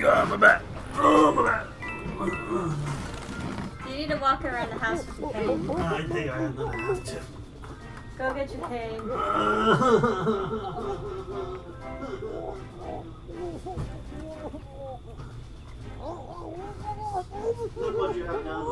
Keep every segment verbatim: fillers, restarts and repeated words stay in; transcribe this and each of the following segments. god, my back. Oh, my back. You need to walk around the house with your cane. I think I'm gonna have to. Go get your cane. Look what you have now.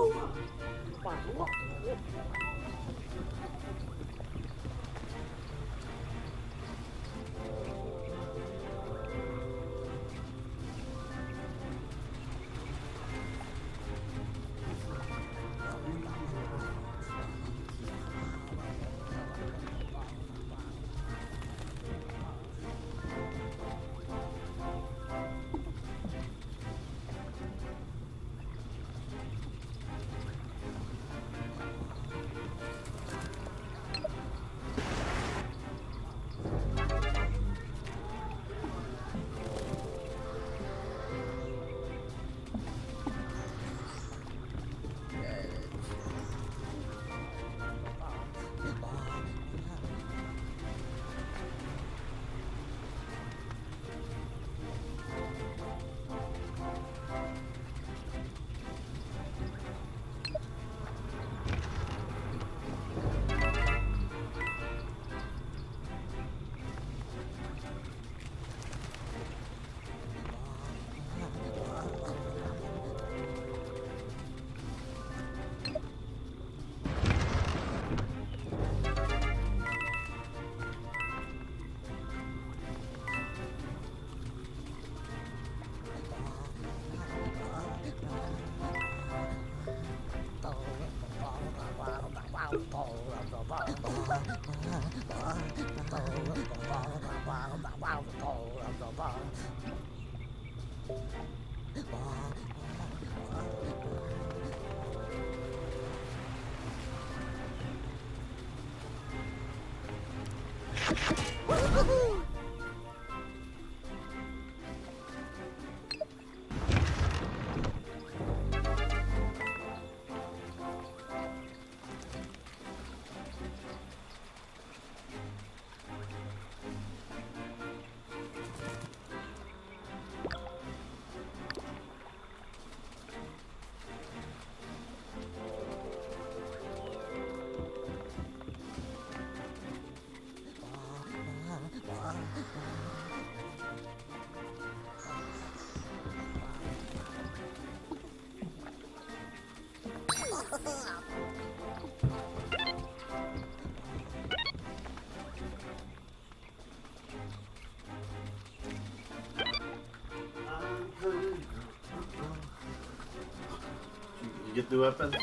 Get the weapon?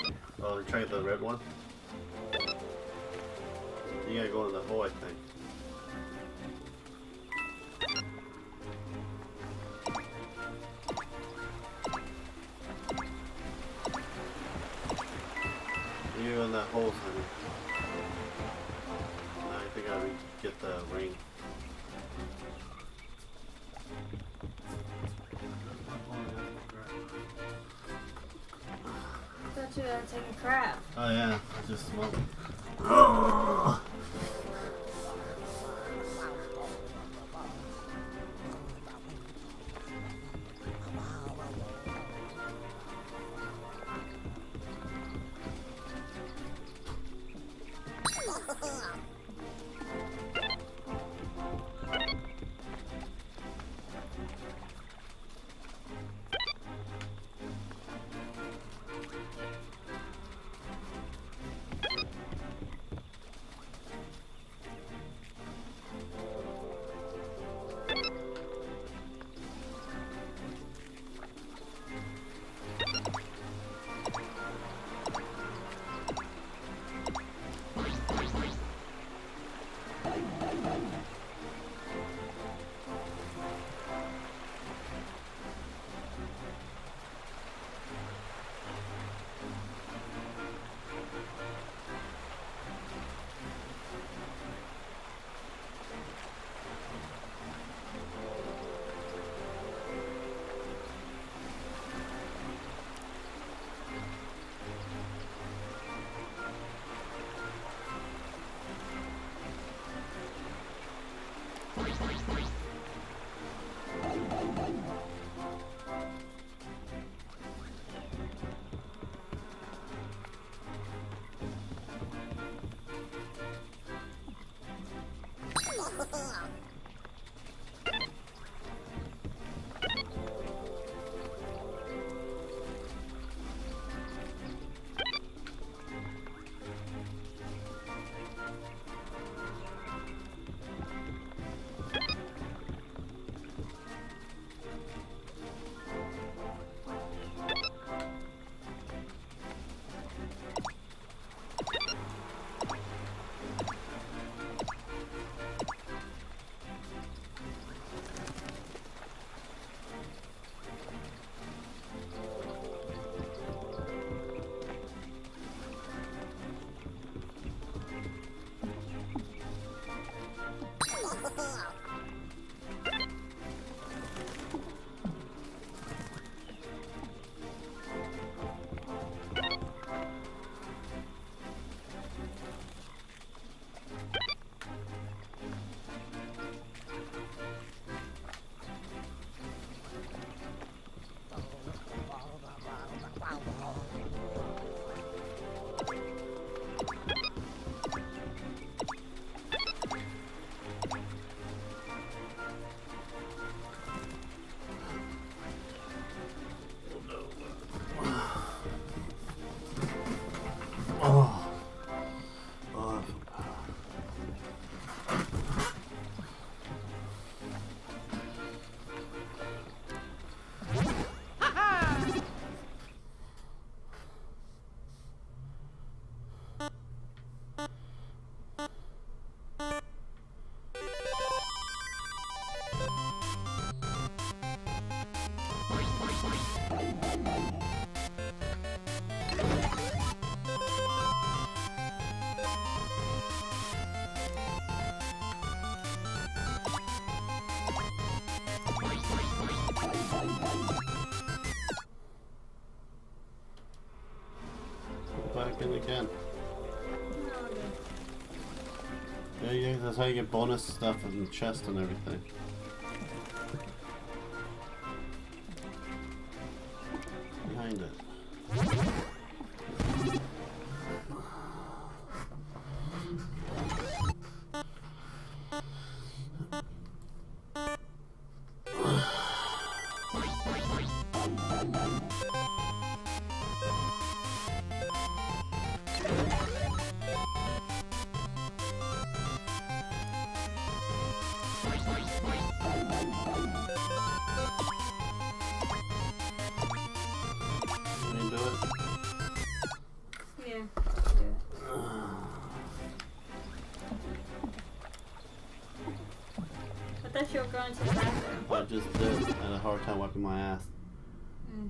Oh, try to get the red one? You gotta go in the hole, I think. You in that hole, honey. I think I would get the ring. You gotta take a crap. Oh yeah, I just smoked. Oh. back in again. There you go, that's how you get bonus stuff in the chest and everything. Behind it. I just did. I had a hard time wiping my ass. Mm.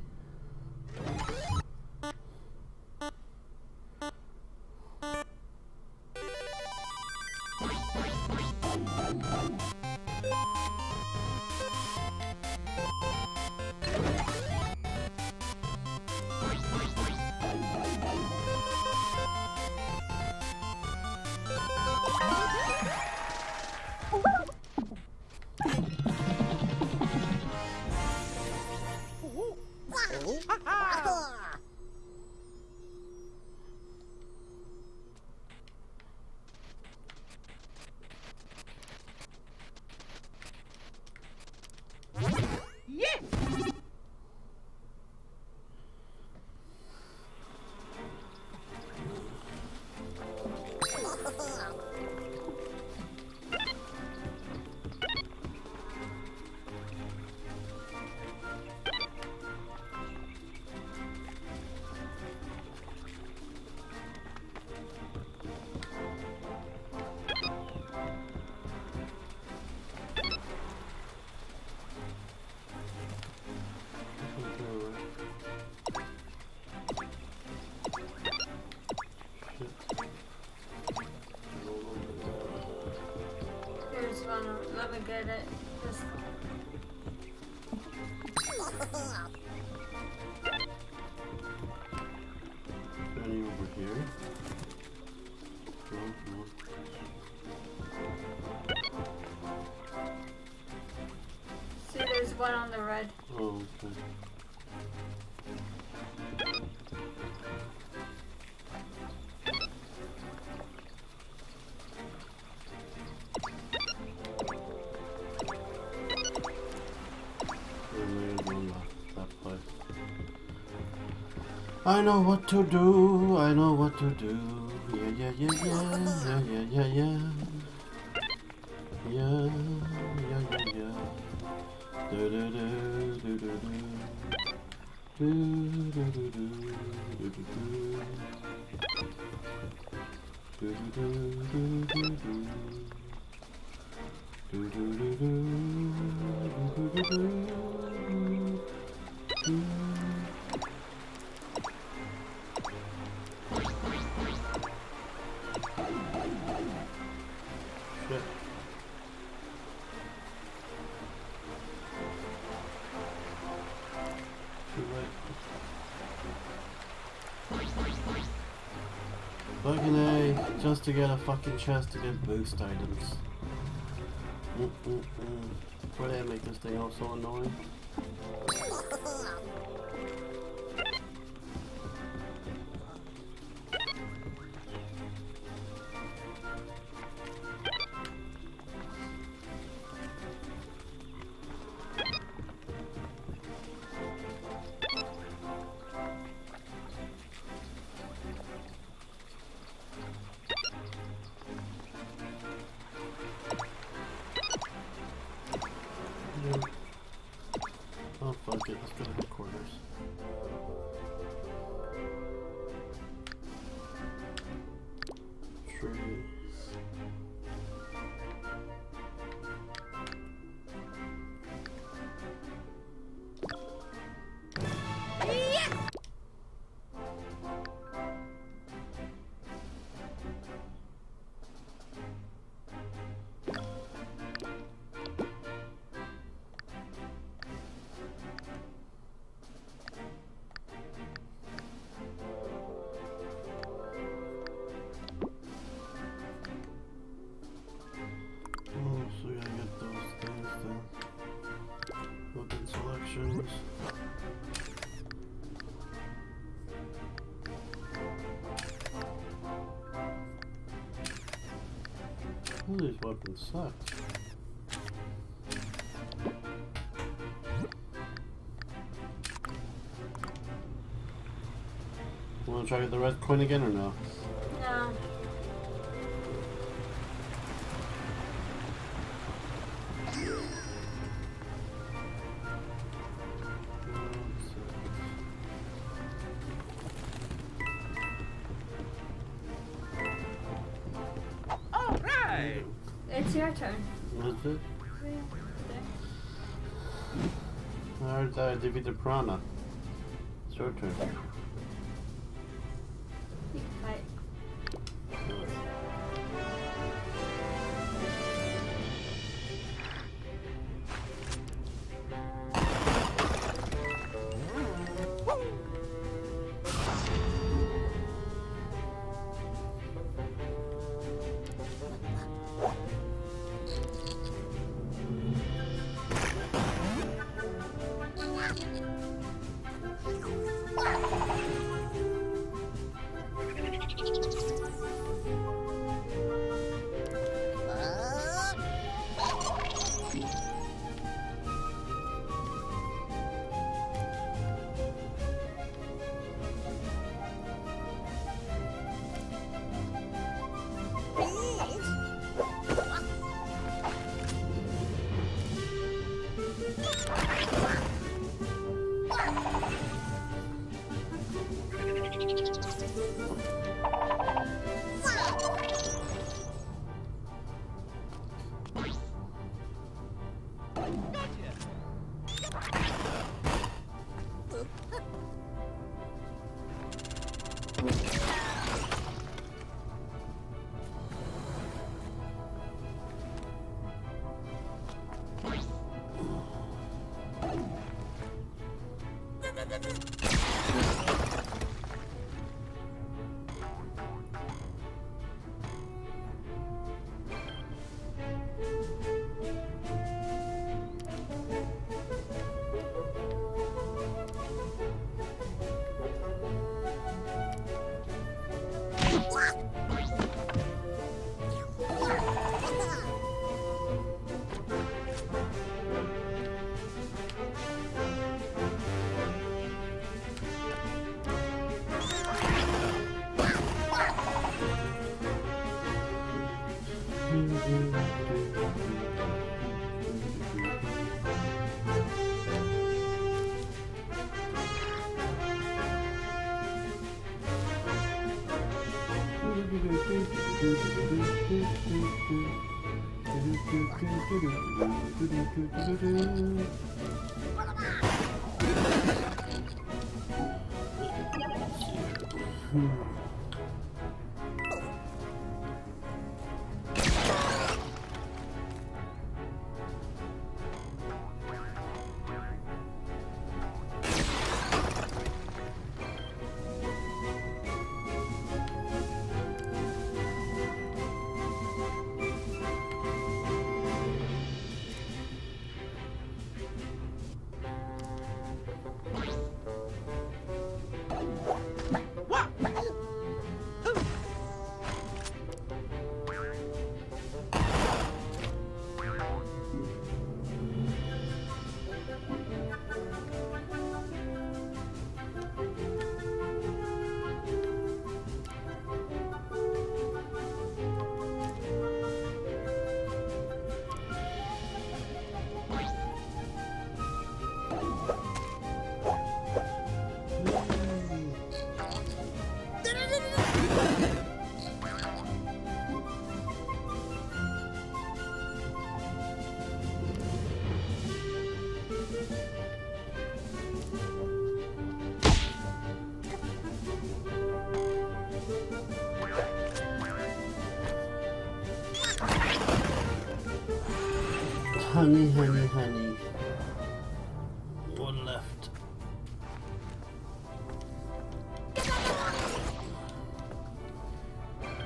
Let me get it. Just... Any over here? No, no. See, there's one on the red. Oh, okay. I know what to do, I know what to do. Yeah, yeah, yeah, yeah, yeah, yeah, yeah. Yeah, yeah, yeah, yeah. Do, do, do, do, do, do. Do, do, do, do, do, do, do. Do, do, do, do, do, do. Do, do, do, do, do, do, do, do. Fucking A, just to get a fucking chest to get boost items. Mm mm mm. Why did I make this thing all so annoying? Some of these weapons suck. You wanna try to get the red coin again or no? No. Your turn. What is it? I already died. I defeated the piranha. It's your turn. You can fight. Hmm. Honey, honey, honey. One left. I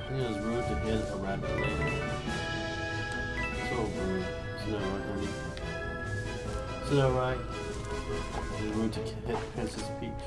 think it was rude to get a rabbit later. So rude. Isn't that right, honey? Isn't that right? It was rude to hit Princess Peach.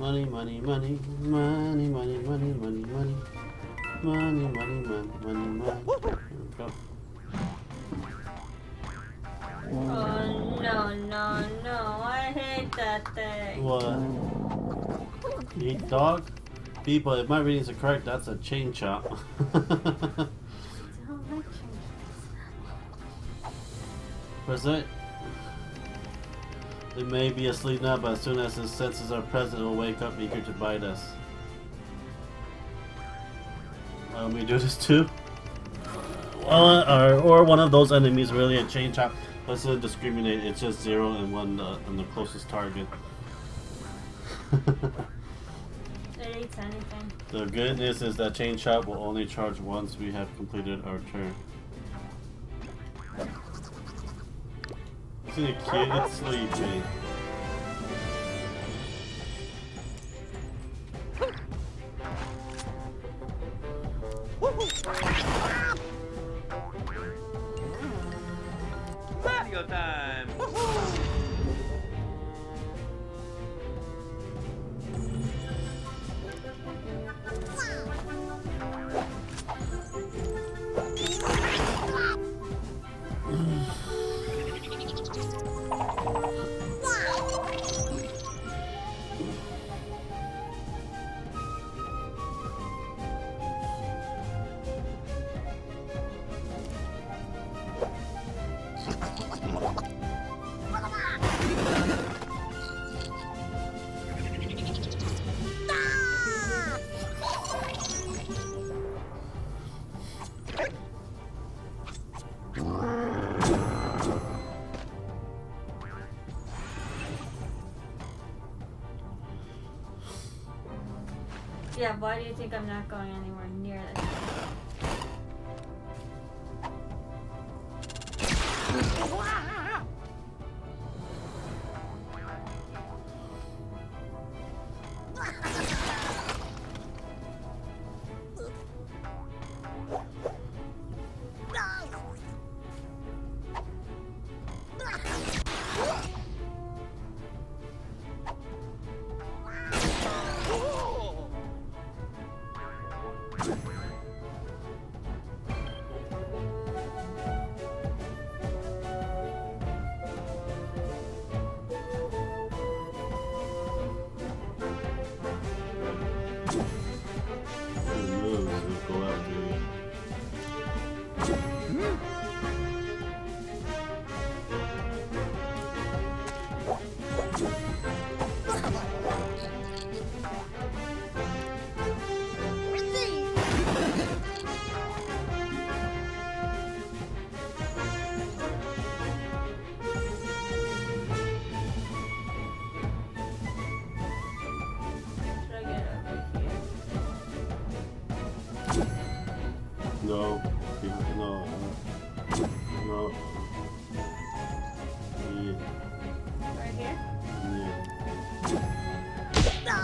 money, money, money, money, money, money, money, money, money, money, money, money, money. Go. Oh no, no, no! I hate that thing. What? You dog? People, if my readings are correct, that's a chain chomp. Where's it? It may be asleep now, but as soon as his senses are present, it will wake up eager to bite us. Why don't we do this too? Uh, or, or one of those enemies really a chain chomp. Let's not discriminate. It's just zero and one uh, on the closest target. Anything. The good news is that chain chomp will only charge once we have completed our turn. Isn't it cute? It's sleepy. Mario time! Yeah, why do you think I'm not going anywhere near this? No, no, no. Yeah. Right here? Yeah. No!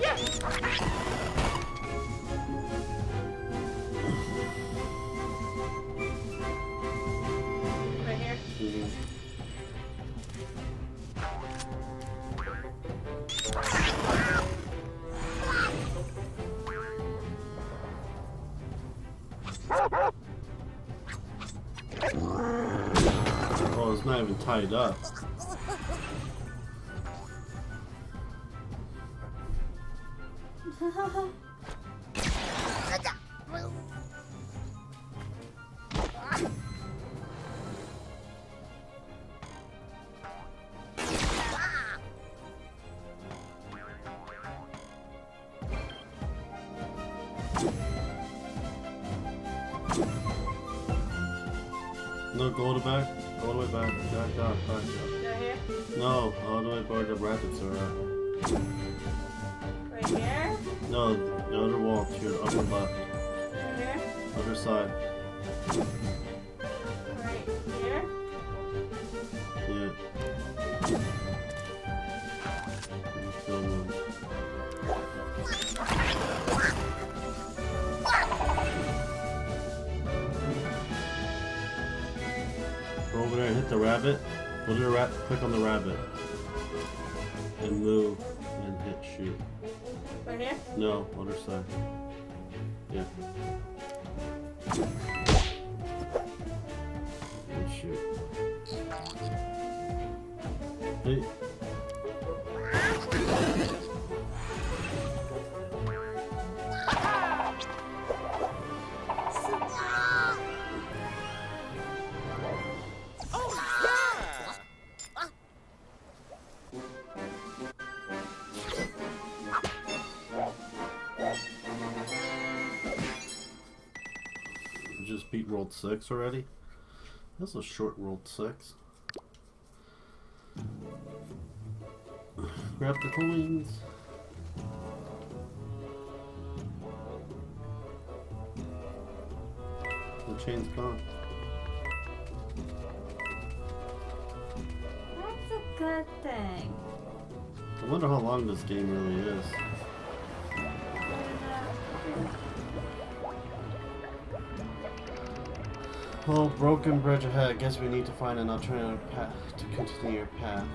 Yes! Right here? Mm-hmm. Oh, it's not even tied up. No, go all the back, all the way back, back, back, back. Right here? No, all the way back, the rapids are out. Right here? No, the other wall, to your upper left. Right here? Other side. Right here? Yeah. Over there and hit the rabbit, go to the ra click on the rabbit, and move, and hit shoot. Right here? No, other side. Yeah. And shoot. Hey. Just beat World six already? That's a short World six. Grab the coins. The chain's gone. That's a good thing. I wonder how long this game really is. Well, broken bridge ahead. I guess we need to find an alternative path to continue your path.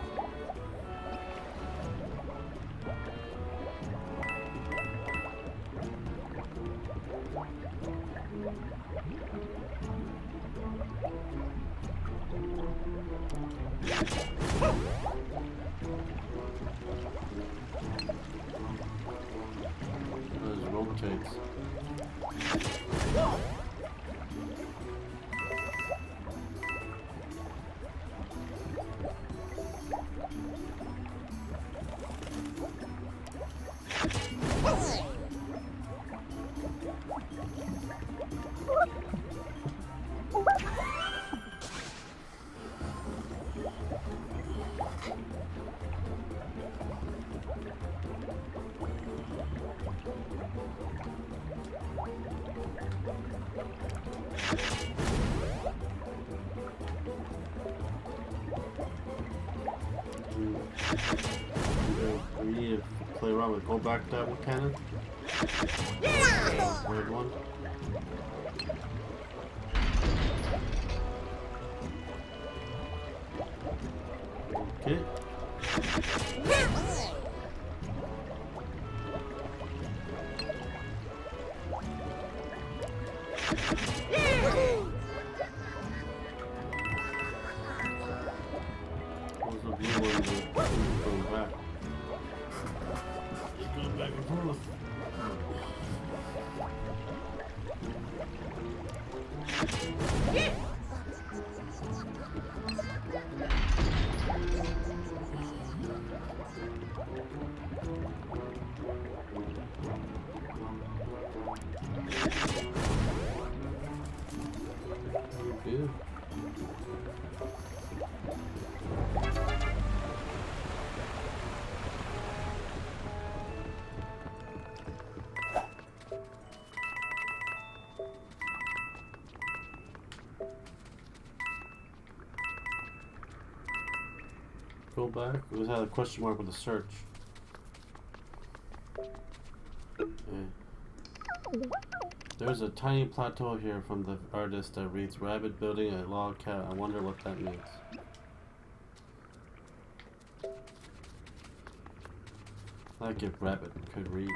Go back that one cannon. Yeah. Weird one. Okay. Yeah. Go back. It was had a question mark with a search. Okay. There's a tiny plateau here from the artist that reads rabbit building a log cat. I wonder what that means. Like if rabbit could read.